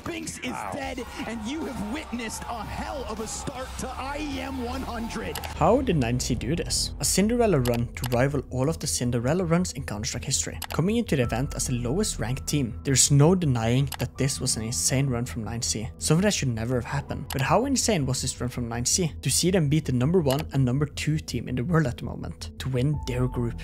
Spinks is dead, and you have witnessed a hell of a start to IEM 100. How did 9Z do this? A Cinderella run to rival all of the Cinderella runs in Counter-Strike history. Coming into the event as the lowest ranked team, there's no denying that this was an insane run from 9Z, something that should never have happened. But how insane was this run from 9Z? To see them beat the #1 and #2 team in the world at the moment, to win their group.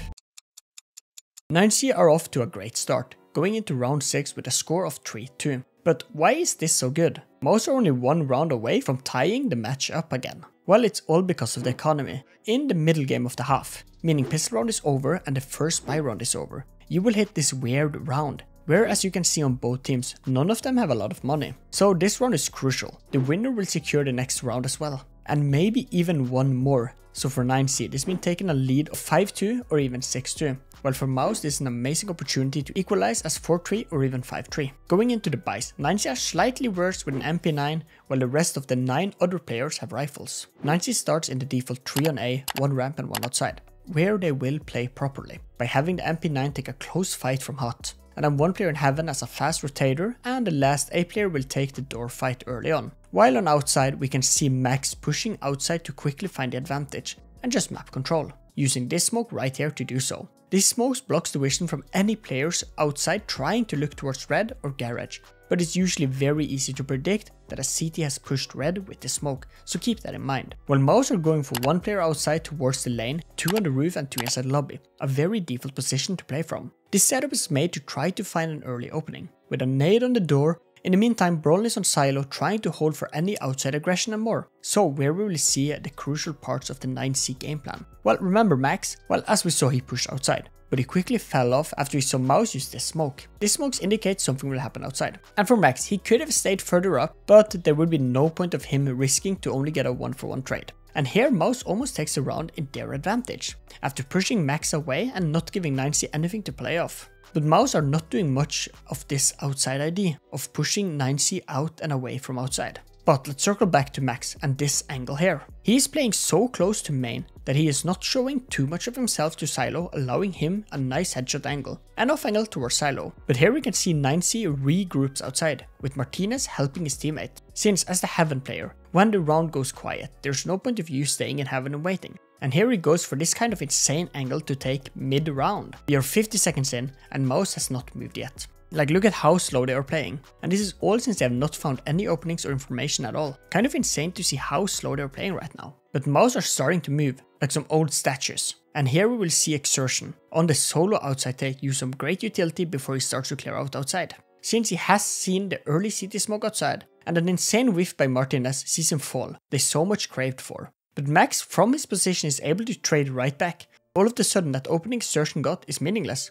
9Z are off to a great start, going into round 6 with a score of 3-2. But why is this so good? MOUZ are only one round away from tying the match up again. Well, it's all because of the economy. In the middle game of the half, meaning pistol round is over and the first buy round is over, you will hit this weird round, where as you can see on both teams, none of them have a lot of money. So this round is crucial. The winner will secure the next round as well, and maybe even one more. So for 9Z, this means taking a lead of 5-2 or even 6-2, while for MOUZ this is an amazing opportunity to equalize as 4-3 or even 5-3. Going into the buys, 9Z are slightly worse with an MP9, while the rest of the 9 other players have rifles. 9Z starts in the default 3 on A, 1 ramp and 1 outside, where they will play properly, by having the MP9 take a close fight from hot, and then one player in heaven as a fast rotator, and the last A player will take the door fight early on. While on outside, we can see Max pushing outside to quickly find the advantage, and just map control, using this smoke right here to do so. This smoke blocks the vision from any players outside trying to look towards red or garage, but it's usually very easy to predict that a CT has pushed red with the smoke, so keep that in mind. While MOUZ are going for one player outside towards the lane, 2 on the roof and 2 inside lobby, a very default position to play from. This setup is made to try to find an early opening, with a nade on the door. In the meantime, Brawl is on silo trying to hold for any outside aggression and more, so where we will see the crucial parts of the 9Z game plan. Well, remember Max? Well, as we saw, he pushed outside, but he quickly fell off after he saw MOUZ use this smoke. This smoke indicates something will happen outside. And for Max, he could have stayed further up, but there would be no point of him risking to only get a 1-for-1 trade. And here MOUZ almost takes the round in their advantage, after pushing Max away and not giving 9Z anything to play off. But MOUZ are not doing much of this outside idea, of pushing 9Z out and away from outside. But let's circle back to Max and this angle here. He is playing so close to main that he is not showing too much of himself to silo, allowing him a nice headshot angle and off angle towards silo. But here we can see 9Z regroups outside, with Martinez helping his teammate. Since as the heaven player, when the round goes quiet, there's no point of you staying in heaven and waiting. And here he goes for this kind of insane angle to take mid round. We are 50 seconds in and MOUZ has not moved yet. Like, look at how slow they are playing. And this is all since they have not found any openings or information at all. Kind of insane to see how slow they are playing right now. But MOUZ are starting to move, like some old statues. And here we will see Exertion on the solo outside take use some great utility before he starts to clear out outside, since he has seen the early CT smoke outside, and an insane whiff by Martinez sees him fall, they so much craved for. But Max from his position is able to trade right back. All of a sudden that opening Exertion got is meaningless.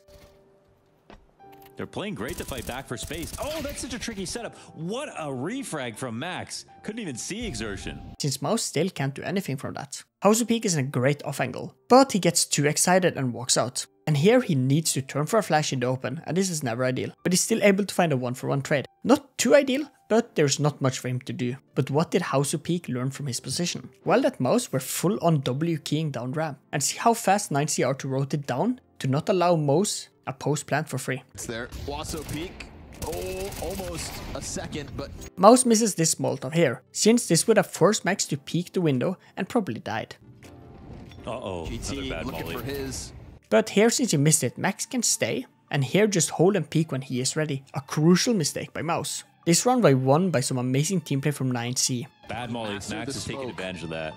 They're playing great to fight back for space. Oh, that's such a tricky setup. What a refrag from Max. Couldn't even see Exertion, since MOUZ still can't do anything from that. House of Peak is in a great off angle, but he gets too excited and walks out. And here he needs to turn for a flash in the open, and this is never ideal. But he's still able to find a 1-for-1 trade. Not too ideal, but there's not much for him to do. But what did House of Peak learn from his position? Well, that MOUZ were full on W keying down ramp. And see how fast 9Z are to rotate down to not allow MOUZ a post plant for free. It's there. Waso Peak. Oh, almost a second, but... MOUZ misses this Molotov here, since this would have forced Max to peek the window and probably died. Uh-oh, another bad volley. For his... But here, since he missed it, Max can stay, and here just hold and peek when he is ready. A crucial mistake by MOUZ. This round by one by some amazing team play from 9Z. Bad molly, Max is taking advantage of that.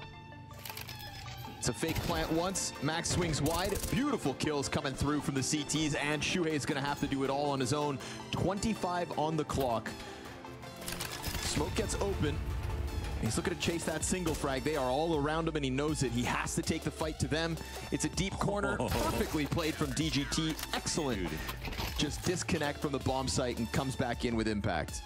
It's a fake plant once, Max swings wide, beautiful kills coming through from the CTs, and siuhy is going to have to do it all on his own. 25 on the clock. Smoke gets open. He's looking to chase that single frag. They are all around him and he knows it. He has to take the fight to them. It's a deep corner, perfectly played from dgt. Excellent. Dude. Just disconnect from the bomb site and comes back in with impact.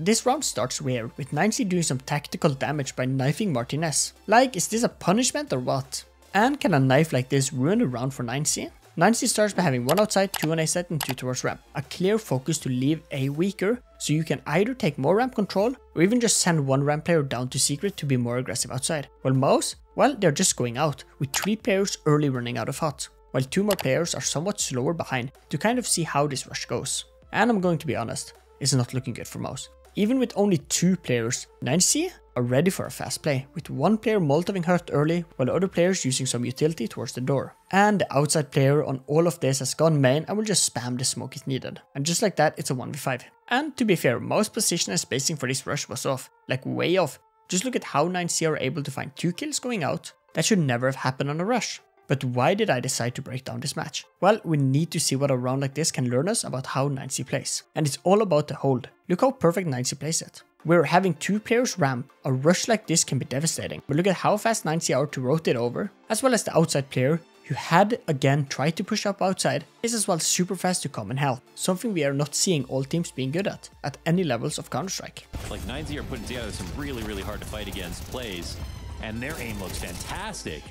This round starts weird, with 9Z doing some tactical damage by knifing Martinez. Like, is this a punishment or what? And can a knife like this ruin a round for 9Z? 9Z starts by having 1 outside, 2 on A set and 2 towards ramp. A clear focus to leave A weaker, so you can either take more ramp control or even just send one ramp player down to secret to be more aggressive outside. While MOUZ, well, they're just going out, with 3 players early running out of hot, while 2 more players are somewhat slower behind to kind of see how this rush goes. And I'm going to be honest. is not looking good for MOUZ. Even with only 2 players, 9Z are ready for a fast play, with one player molotoving hurt early while the other players using some utility towards the door. And the outside player on all of this has gone main and will just spam the smoke if needed. And just like that, it's a 1v5. And to be fair, MOUZ position and spacing for this rush was off, like way off. Just look at how 9Z are able to find 2 kills going out. That should never have happened on a rush. But why did I decide to break down this match? Well, we need to see what a round like this can learn us about how 9Z plays. And it's all about the hold. Look how perfect 9Z plays it. We're having 2 players ramp. A rush like this can be devastating. But look at how fast 9Z are to rotate over, as well as the outside player, who had again tried to push up outside, is as well super fast to come and help. Something we are not seeing all teams being good at any levels of Counter-Strike. Like 9Z are putting together some really hard to fight against plays, and their aim looks fantastic.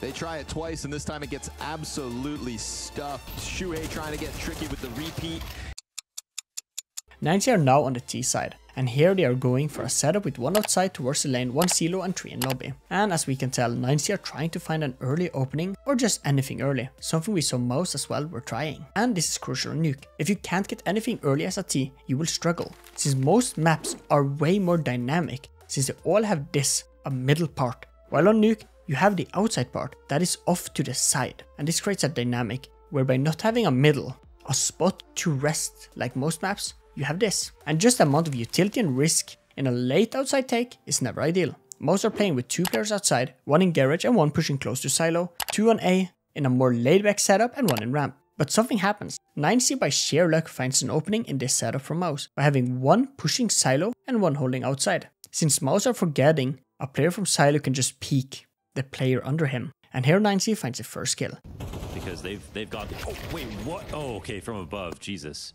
They try it twice, and this time it gets absolutely stuffed. Siuhy trying to get tricky with the repeat. 9Z are now on the T side, and here they are going for a setup with 1 outside towards the lane, 1 silo and 3 in lobby. And as we can tell, 9Z are trying to find an early opening or just anything early, something we saw MOUZ as well were trying. And this is crucial on Nuke. If you can't get anything early as a T, you will struggle, since most maps are way more dynamic, since they all have this, a middle part, while on Nuke, you have the outside part that is off to the side. And this creates a dynamic, where by not having a middle, a spot to rest like most maps, you have this. And just the amount of utility and risk in a late outside take is never ideal. MOUZ are playing with 2 players outside, 1 in garage and 1 pushing close to silo, 2 on A in a more laid back setup and 1 in ramp. But something happens. 9Z by sheer luck finds an opening in this setup from MOUZ by having 1 pushing silo and 1 holding outside. Since MOUZ are forgetting, a player from silo can just peek the player under him. And here 9Z finds the first kill. Because they've got, oh wait, what? Oh, okay, from above, Jesus.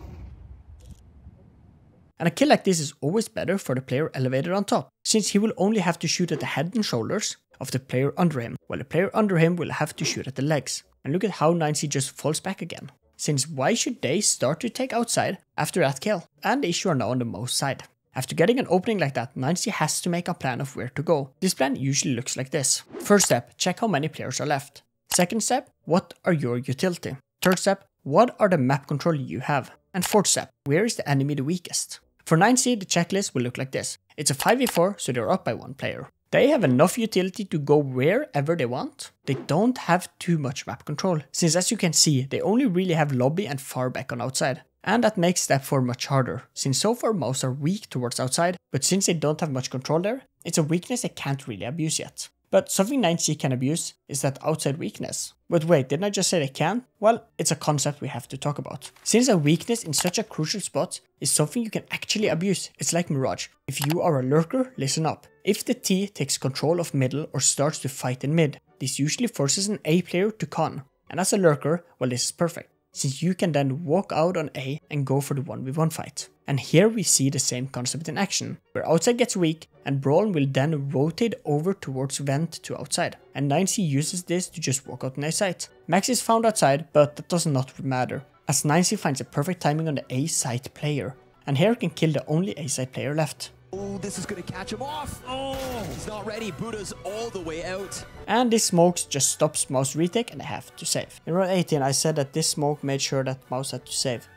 And a kill like this is always better for the player elevated on top, since he will only have to shoot at the head and shoulders of the player under him, while the player under him will have to shoot at the legs. And look at how 9Z just falls back again, since why should they start to take outside after that kill? And the issue are now on the MOUZ side. After getting an opening like that, 9Z has to make a plan of where to go. This plan usually looks like this. First step, check how many players are left. Second step, what are your utility? Third step, what are the map control you have? And fourth step, where is the enemy the weakest? For 9C, the checklist will look like this. It's a 5v4, so they're up by 1 player. They have enough utility to go wherever they want. They don't have too much map control, since as you can see, they only really have lobby and far back on outside. And that makes step 4 much harder, since so far MOUZ are weak towards outside, but since they don't have much control there, it's a weakness they can't really abuse yet. But something 9C can abuse is that outside weakness. But wait, didn't I just say they can? Well, it's a concept we have to talk about. Since a weakness in such a crucial spot is something you can actually abuse, it's like Mirage. If you are a lurker, listen up. If the T takes control of middle or starts to fight in mid, this usually forces an A player to con. And as a lurker, well, this is perfect, since you can then walk out on A and go for the 1v1 fight. And here we see the same concept in action, where outside gets weak and Brawn will then rotate over towards vent to outside. And 9C uses this to just walk out on A site. Max is found outside, but that does not matter, as 9C finds the perfect timing on the A site player, and here can kill the only A site player left. Oh, this is gonna catch him off! Oh, he's not ready, Buddha's all the way out. And this smoke just stops MOUZ retake and they have to save. In round 18 I said that this smoke made sure that MOUZ had to save.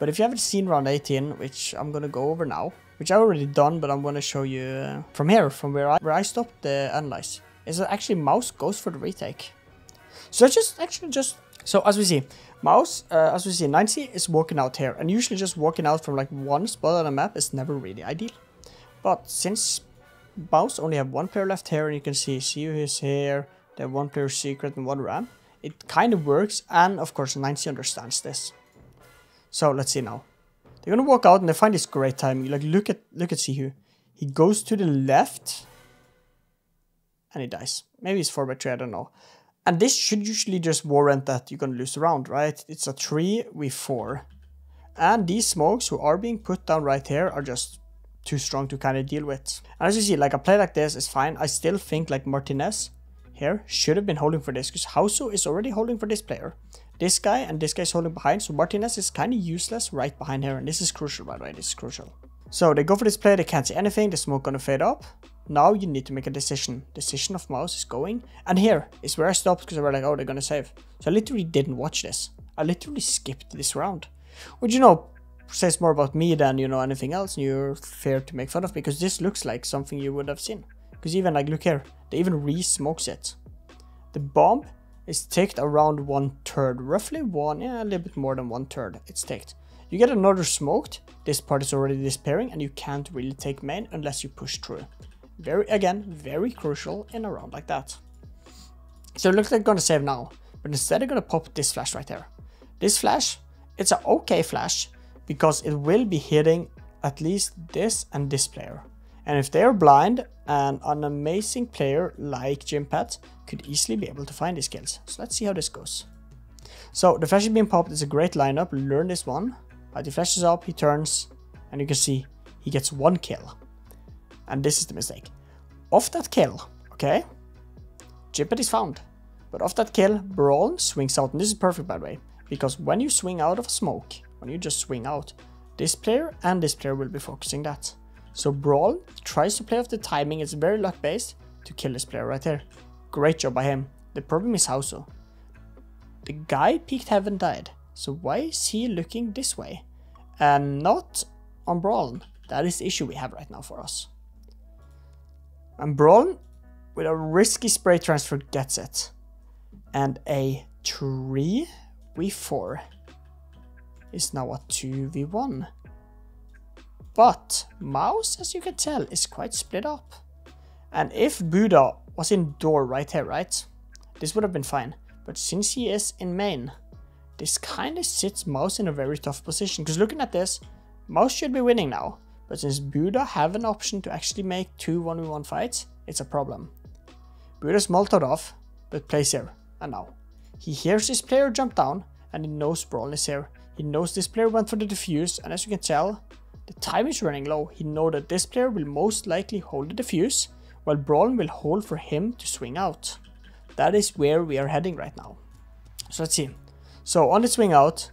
But if you haven't seen round 18, which I'm gonna go over now, which I've already done, but I'm gonna show you from here, from where I stopped the analyze, is that actually MOUZ goes for the retake. So as we see, MOUZ, 9C is walking out here, and usually just walking out from like one spot on the map is never really ideal. But since MOUZ only have 1 player left here, and you can see siuhy is here, they have 1 player secret and 1 ram, it kind of works, and of course 9C understands this. So let's see now. They're gonna walk out and they find this great timing. Like look at siuhy. He goes to the left and he dies. Maybe it's 4x3, I don't know. And this should usually just warrant that you're gonna lose the round, right? It's a 3v4. And these smokes who are being put down right here are just too strong to kind of deal with. And as you see, like a play like this is fine. I still think like Martinez here should have been holding for this, because Hausu is already holding for this player. This guy and this guy is holding behind, so Martinez is kind of useless right behind here, and this is crucial, by the way, this is crucial. So they go for this play, they can't see anything, the smoke gonna fade up. Now you need to make a decision. Decision of MOUZ is going, and here is where I stopped, because I was like, oh, they're gonna save. So I literally didn't watch this. I literally skipped this round. Which, you know, says more about me than, you know, anything else, and you're fair to make fun of me, because this looks like something you would have seen. Because even, like, look here, they even re-smokes it. The bomb is ticked around 1/3, roughly one, yeah, a little bit more than 1/3, it's ticked. You get another smoked, this part is already disappearing, and you can't really take main unless you push through. Very crucial in a round like that. So it looks like they're gonna save now, but instead they're gonna pop this flash right here. This flash, it's an okay flash, because it will be hitting at least this and this player. And if they're blind, an amazing player like jimpphat could easily be able to find these kills. So let's see how this goes. So the flash is being popped, it's a great lineup, learn this one. But he flashes up, he turns, and you can see he gets one kill. And this is the mistake. Off that kill, okay, jimpphat is found. But off that kill, Brawl swings out, and this is perfect, by the way. Because when you swing out of a smoke, when you just swing out, this player and this player will be focusing that. So Brawl tries to play off the timing, it's very luck based, to kill this player right here. Great job by him. The problem is how so. The guy peeked heaven died, so why is he looking this way? And not on Brawl. That is the issue we have right now for us. And Brawl, with a risky spray transfer, gets it. And a 3v4. Is now a 2v1. But MOUZ, as you can tell, is quite split up. And if Buddha was in door right here, right, this would have been fine. But since he is in main, this kind of sits MOUZ in a very tough position. Because looking at this, MOUZ should be winning now. But since Buddha have an option to actually make 2 1v1 fights, it's a problem. Buddha's molotov off, but plays here. And now he hears this player jump down, and he knows Brawl is here. He knows this player went for the defuse, and as you can tell, the time is running low. He knows that this player will most likely hold the defuse, while Brawl will hold for him to swing out. That is where we are heading right now. So let's see. So on the swing out,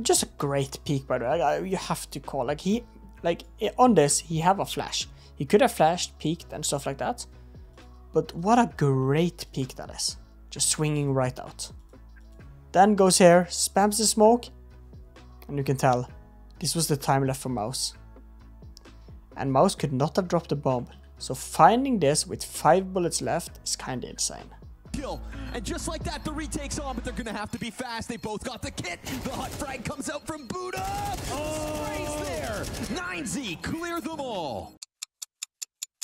just a great peek, by the way. You have to call, like, he, like, on this, he have a flash. He could have flashed, peeked, and stuff like that. But what a great peek that is. Just swinging right out. Then goes here, spams the smoke. And you can tell, this was the time left for MOUZ. And MOUZ could not have dropped the bomb, so finding this with 5 bullets left is kinda insane. Kill. And just like that, the retake's on, but they're gonna have to be fast. They both got the kit. The hot frag comes out from Buddha. Oh. Sprays there. 9Z, clear them all.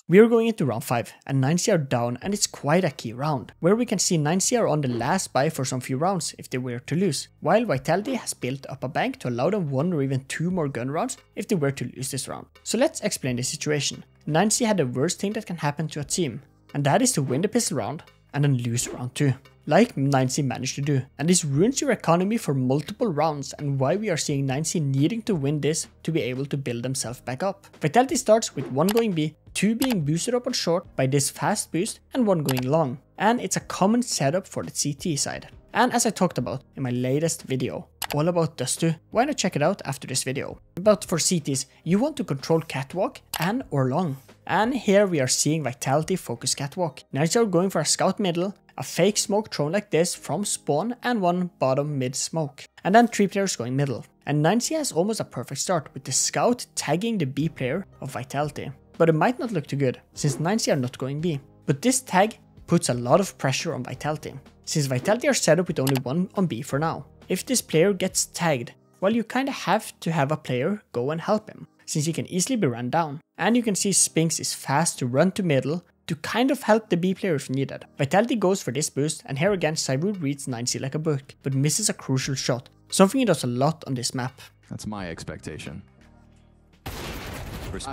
We are going into round 5, and 9Z are down, and it's quite a key round, where we can see 9Z are on the last buy for some few rounds if they were to lose, while VITALITY has built up a bank to allow them 1 or even 2 more gun rounds if they were to lose this round. So let's explain the situation. 9Z had the worst thing that can happen to a team, and that is to win the pistol round and then lose round 2, like 9Z managed to do. And this ruins your economy for multiple rounds, and why we are seeing 9Z needing to win this to be able to build themselves back up. VITALITY starts with 1 going B, 2 being boosted up on short by this fast boost, and 1 going long. And it's a common setup for the CT side. And as I talked about in my latest video, all about Dust2, why not check it out after this video. But for CTs, you want to control catwalk and or long. And here we are seeing VITALITY focus catwalk. 9Z are going for a scout middle, a fake smoke thrown like this from spawn, and 1 bottom mid smoke. And then 3 players going middle. And 9Z has almost a perfect start with the scout tagging the B player of VITALITY. But it might not look too good, since 9Z are not going B. But this tag puts a lot of pressure on VITALITY, since VITALITY are set up with only 1 on B for now. If this player gets tagged, well, you kinda have to have a player go and help him, since he can easily be run down. And you can see Spinks is fast to run to middle to kind of help the B player if needed. VITALITY goes for this boost, and here again zywoo reads 9Z like a book, but misses a crucial shot, something he does a lot on this map. That's my expectation.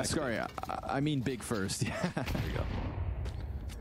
Sorry, I mean big first. Yeah. There we go.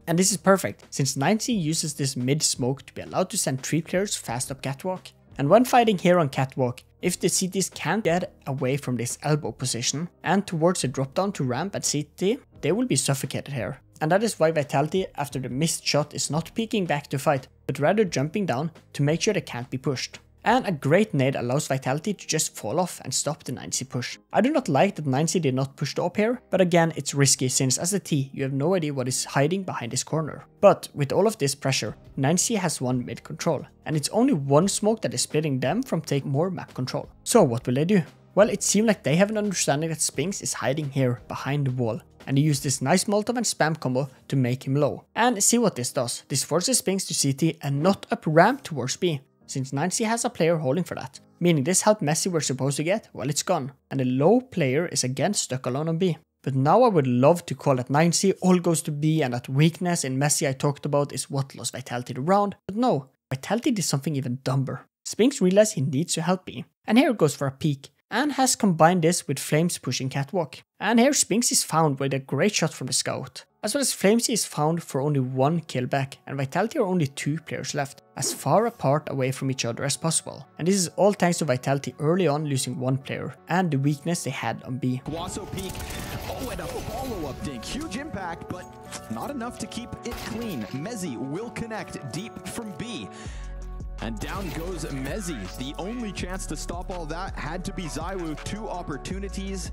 And this is perfect, since 9Z uses this mid-smoke to be allowed to send 3 players fast up catwalk. And when fighting here on catwalk, if the CTs can't get away from this elbow position and towards the drop down to ramp at CT, they will be suffocated here. And that is why VITALITY, after the missed shot, is not peeking back to fight, but rather jumping down to make sure they can't be pushed. And a great nade allows VITALITY to just fall off and stop the 9Z push. I do not like that 9Z did not push the op here, but again, it's risky since as a T, you have no idea what is hiding behind this corner. But with all of this pressure, 9Z has 1 mid control, and it's only 1 smoke that is splitting them from taking more map control. So what will they do? Well, it seemed like they have an understanding that Spinx is hiding here behind the wall, and they use this nice Molotov and spam combo to make him low. And see what this does. This forces Spinx to CT and not up ramp towards B, since 9Z has a player holding for that, meaning this help Messi we're supposed to get, well, it's gone, and the low player is again stuck alone on B. But now I would love to call that 9C all goes to B and that weakness in Messi I talked about is what lost Vitality the round, but no, Vitality did something even dumber. Spinx realized he needs to help B, and here it goes for a peek, and has combined this with Flames pushing catwalk. And here Spinx is found with a great shot from the scout, as well as Flamesy is found for only one kill back, and Vitality are only two players left, as far apart away from each other as possible. And this is all thanks to Vitality early on losing one player, and the weakness they had on B. Guaso peak, oh, and a follow-up dink, huge impact, but not enough to keep it clean. Mezzi will connect deep from B. And down goes Mezzi. The only chance to stop all that had to be zywoo. Two opportunities.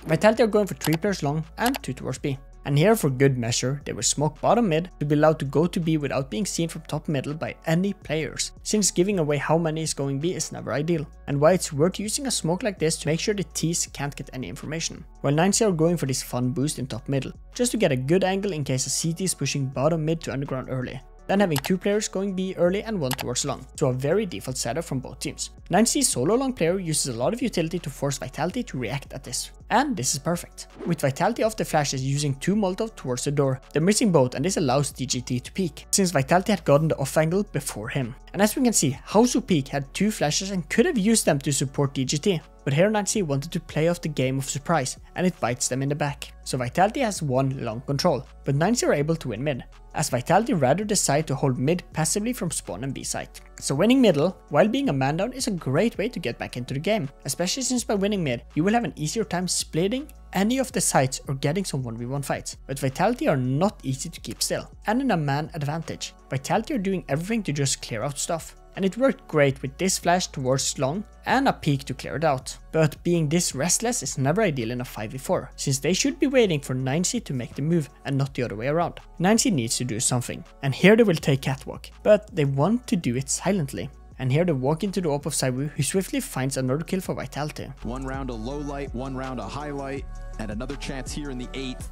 Vitality are going for 3 players long and 2 towards B. And here for good measure, they will smoke bottom mid to be allowed to go to B without being seen from top middle by any players, since giving away how many is going B is never ideal, and why it's worth using a smoke like this to make sure the T's can't get any information. While 9C are going for this fun boost in top middle, just to get a good angle in case a CT is pushing bottom mid to underground early. Then having 2 players going B early and 1 towards long, so a very default setup from both teams. 9C's solo long player uses a lot of utility to force Vitality to react at this, and this is perfect. With Vitality off the flashes using 2 Molotov towards the door, they're missing both, and this allows dgt to peek, since Vitality had gotten the off angle before him. And as we can see, Hausu peek had 2 flashes and could have used them to support dgt, but here 9C wanted to play off the game of surprise, and it bites them in the back. So Vitality has one long control, but 9C are able to win mid, as Vitality rather decide to hold mid passively from spawn and B site. So winning middle, while being a man down, is a great way to get back into the game, especially since by winning mid, you will have an easier time splitting any of the sites or getting some 1v1 fights. But Vitality are not easy to keep still, and in a man advantage. Vitality are doing everything to just clear out stuff, and it worked great with this flash towards long and a peek to clear it out. But being this restless is never ideal in a 5v4, since they should be waiting for 9C to make the move and not the other way around. 9C needs to do something, and here they will take catwalk, but they want to do it silently. And here they walk into the AWP of zywoo, who swiftly finds another kill for Vitality. One round a low light, one round a highlight, and another chance here in the 8th.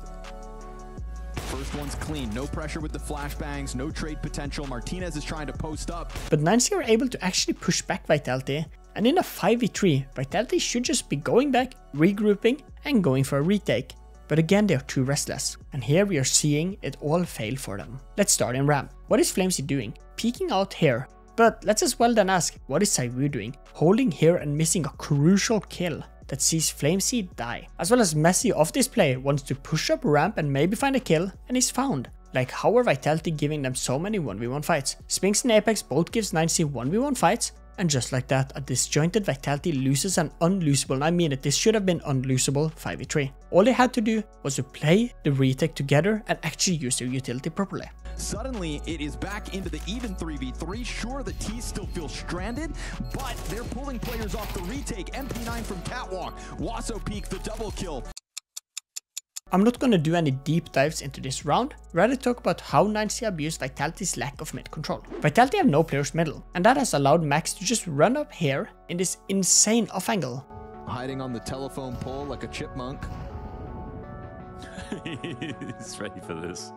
First one's clean, no pressure with the flashbangs, no trade potential, Martinez is trying to post up. But 9C are able to actually push back Vitality, and in a 5v3, Vitality should just be going back, regrouping, and going for a retake. But again, they are too restless, and here we are seeing it all fail for them. Let's start in ramp. What is Flamesy doing? Peeking out here. But let's as well then ask, what is zywoo doing? Holding here and missing a crucial kill that sees Flamesy die, as well as Messi off this play wants to push up ramp and maybe find a kill, and is found. Like, how are Vitality giving them so many 1v1 fights? Spinx and Apex both gives 9C 1v1 fights, and just like that, a disjointed Vitality loses an unlosable, and I mean it, this should have been unlosable 5v3. All they had to do was to play the retake together and actually use their utility properly. Suddenly, it is back into the even 3v3. Sure, the T's still feel stranded, but they're pulling players off the retake. MP9 from catwalk. Waso peak the double kill. I'm not gonna do any deep dives into this round, rather talk about how 9C abused Vitality's lack of mid control. Vitality have no players middle, and that has allowed Max to just run up here in this insane off angle. Hiding on the telephone pole like a chipmunk. He's ready for this.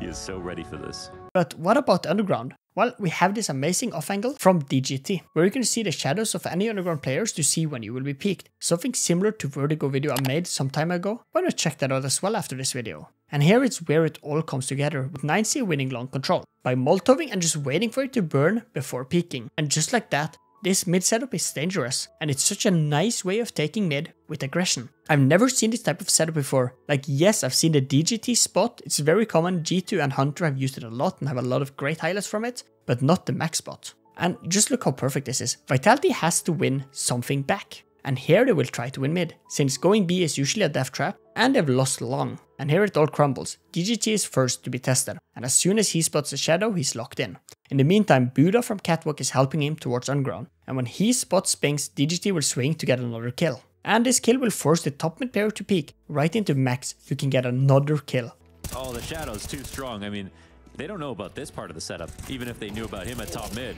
He is so ready for this. But what about the underground? Well, we have this amazing off angle from dgt, where you can see the shadows of any underground players to see when you will be peeked. Something similar to Vertigo video I made some time ago. Why not check that out as well after this video. And here it's where it all comes together, with 9C winning long control by Molotoving and just waiting for it to burn before peeking. And just like that, this mid setup is dangerous, and it's such a nice way of taking mid with aggression. I've never seen this type of setup before. Like, yes, I've seen the dgt spot, it's very common, G2 and Hunter have used it a lot and have a lot of great highlights from it, but not the max spot. And just look how perfect this is. Vitality has to win something back, and here they will try to win mid, since going B is usually a death trap, and they've lost long. And here it all crumbles. dgt is first to be tested, and as soon as he spots a shadow, he's locked in. In the meantime, Buddha from catwalk is helping him towards underground, and when he spots Spinx, dgt will swing to get another kill. And this kill will force the top mid player to peek right into Max, who can get another kill. Oh, the shadow's too strong. I mean, they don't know about this part of the setup, even if they knew about him at top mid.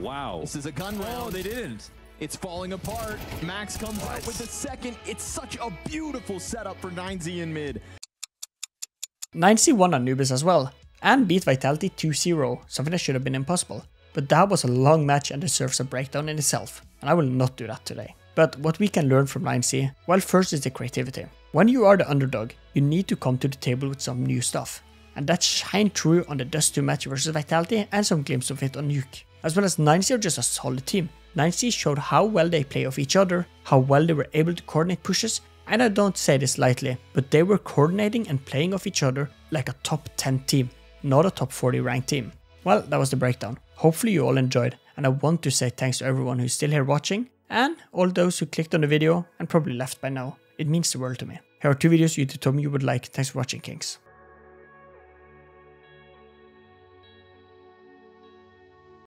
Wow. This is a gun round. Oh, they didn't. It's falling apart. Max comes out with the second. It's such a beautiful setup for 9Z in mid. 9Z won Anubis as well, and beat Vitality 2-0, something that should have been impossible. But that was a long match and deserves a breakdown in itself, and I will not do that today. But what we can learn from 9Z, well, first is the creativity. When you are the underdog, you need to come to the table with some new stuff. And that shined through on the Dust2 match versus Vitality, and some glimpse of it on Nuke. As well as 9Z are just a solid team. 9Z showed how well they play off each other, how well they were able to coordinate pushes, and I don't say this lightly, but they were coordinating and playing off each other like a top 10 team, not a top 40 ranked team. Well, that was the breakdown. Hopefully you all enjoyed, and I want to say thanks to everyone who's still here watching, and all those who clicked on the video and probably left by now. It means the world to me. Here are two videos you told me you would like. Thanks for watching, Kings.